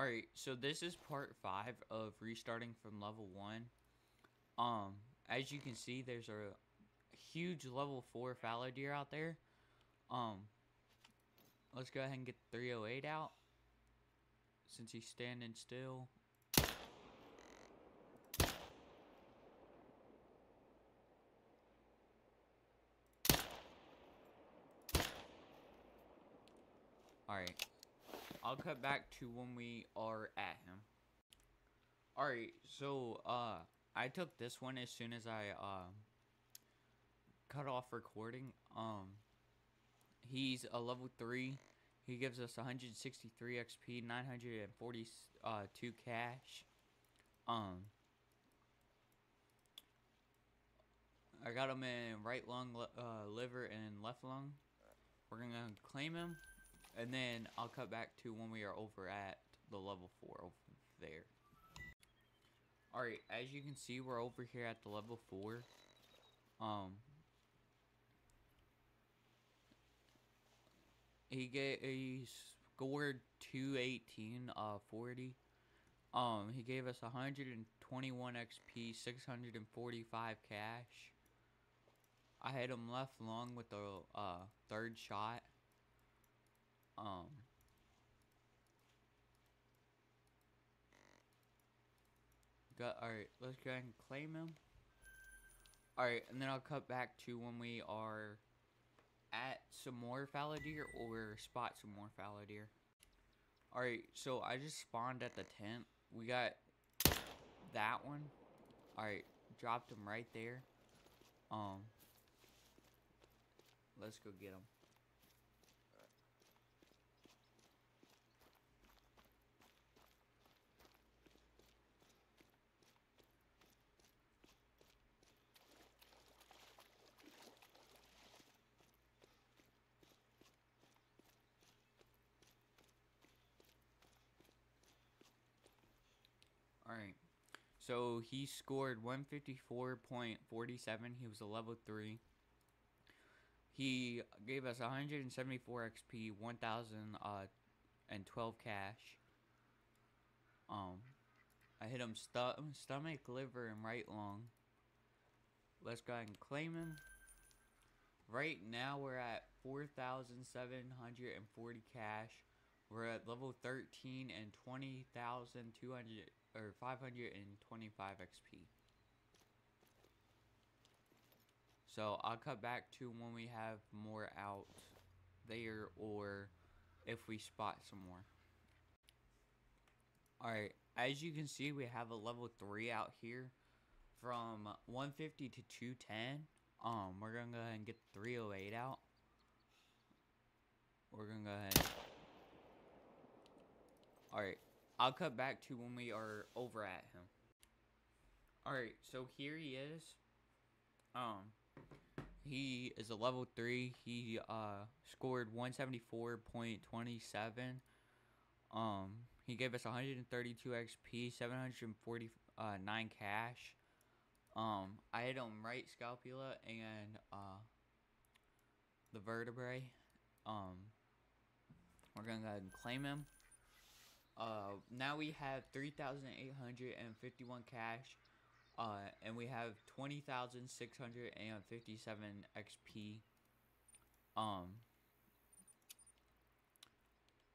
Alright, so this is part 5 of restarting from level 1. As you can see, there's a huge level 4 fallow deer out there. Let's go ahead and get 308 out, since he's standing still. Alright, I'll cut back to when we are at him. Alright, so, I took this one as soon as I, cut off recording. He's a level 3. He gives us 163 XP, 942 cash. I got him in right lung, liver, and left lung. We're gonna claim him, and then I'll cut back to when we are over at the level 4 over there. Alright, as you can see, we're over here at the level 4. He scored 218, 40. He gave us 121 XP, 645 cash. I hit him left lung with the third shot. Alright, let's go ahead and claim him. Alright, and then I'll cut back to when we are at some more fallow deer, or spot some more fallow deer. Alright, so I just spawned at the tent. We got that one. Alright, dropped him right there. Let's go get him. Alright, so he scored 154.47. He was a level 3. He gave us 174 XP, 1,012 cash. I hit him stomach, liver, and right lung. Let's go ahead and claim him. Right now we're at 4,740 cash. We're at level 13 and 20,200. Or 525 XP. So I'll cut back to when we have more out there, or if we spot some more. Alright, as you can see, we have a level 3 out here. From 150 to 210. We're gonna go ahead and get 308 out. We're gonna go ahead. Alright, I'll cut back to when we are over at him. Alright, so here he is. He is a level 3. He scored 174.27. He gave us 132 XP, 749 cash. I hit him right scapula and the vertebrae. We're gonna go ahead and claim him. Now we have 3,851 cash, and we have 20,657 XP.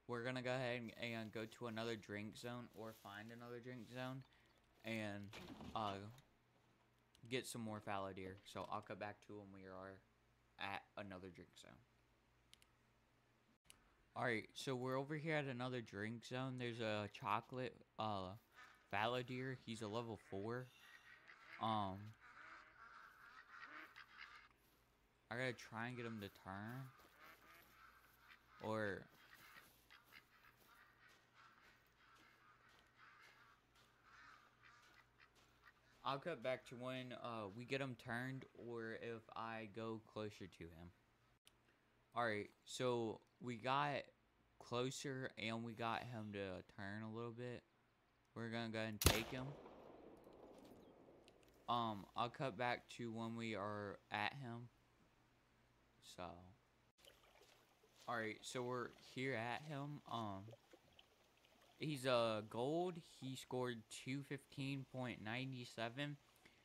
We're gonna go ahead and go to another drink zone, or find another drink zone, and get some more fallow deer. So I'll come back to when we are at another drink zone. Alright, so we're over here at another drink zone. There's a chocolate fallow deer. He's a level 4. I gotta try and get him to turn. Or I'll cut back to when we get him turned, or if I go closer to him. Alright, so we got closer and we got him to turn a little bit. We're gonna go ahead and take him. I'll cut back to when we are at him. So. Alright, so we're here at him. he's gold. He scored 215.97.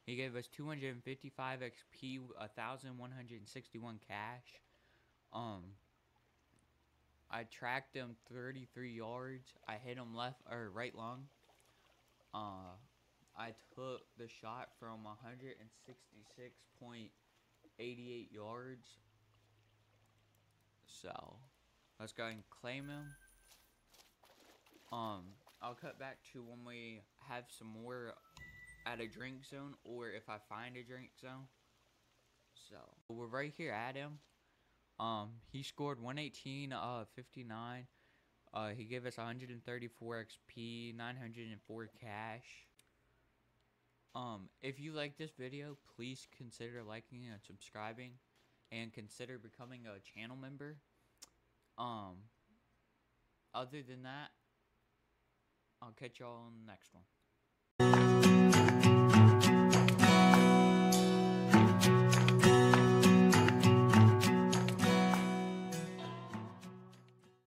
He gave us 255 XP, 1,161 cash. I tracked him 33 yards. I hit him left or right lung. I took the shot from 166.88 yards. So let's go and claim him. I'll cut back to when we have some more at a drink zone, or if I find a drink zone. So we're right here at him. He scored 118 59. He gave us 134 XP, 904 cash. If you like this video, please consider liking and subscribing, and consider becoming a channel member. Other than that, I'll catch y'all on the next one.